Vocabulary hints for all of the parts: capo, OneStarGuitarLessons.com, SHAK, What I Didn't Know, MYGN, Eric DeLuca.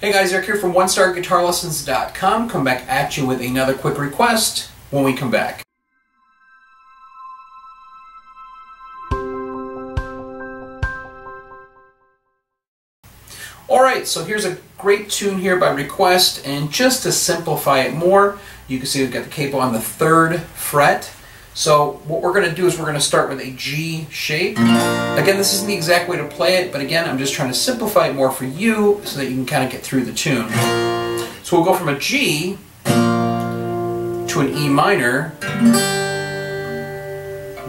Hey guys, Eric here from OneStarGuitarLessons.com. Come back at you with another quick request when we come back. Alright, so here's a great tune here by request, and just to simplify it more, you can see we've got the capo on the 3rd fret. So what we're going to do is we're going to start with a G shape. Again, this isn't the exact way to play it, but again, I'm just trying to simplify it more for you so that you can kind of get through the tune. So we'll go from a G to an E minor,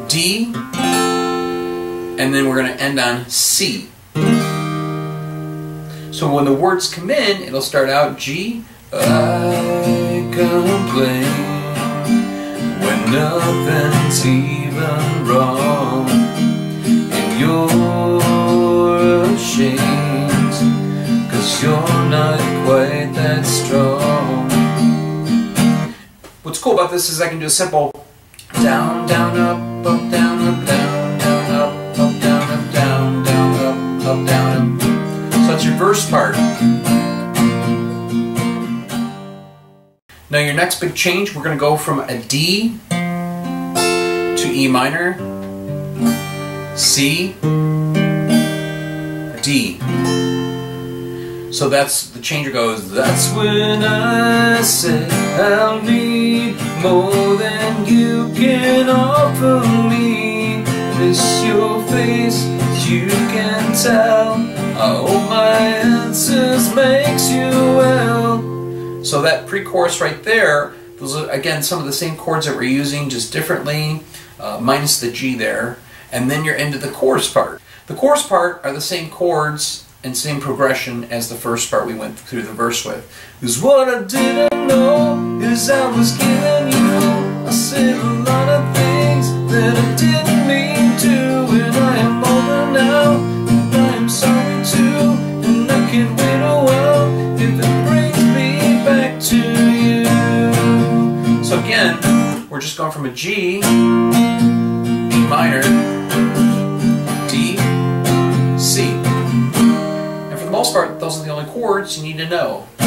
D, and then we're going to end on C. So when the words come in, it'll start out G, I can play. Nothing's even wrong, and you're ashamed, 'cause you're not quite that strong. What's cool about this is I can do a simple down, down, up, down, up, down, up, down, up. So that's your verse part. Now your next big change, we're going to go from a D to E minor, C, D. So that's the change. It goes, that's when I said I'll need more than you can offer me. Miss your face, you can tell. Oh, my answers makes you well. So that pre-chorus right there, those are again some of the same chords that we're using, just differently, minus the G there, and then you're into the chorus part. The chorus part are the same chords and same progression as the first part we went through the verse with. 'Cause what I didn't know is I was killing you. I said a lot of things that I didn't mean to, and I am older now, and I am sorry too, and I can't wait a while if it to you. So again, we're just going from a G, E minor, D, C. And for the most part, those are the only chords you need to know.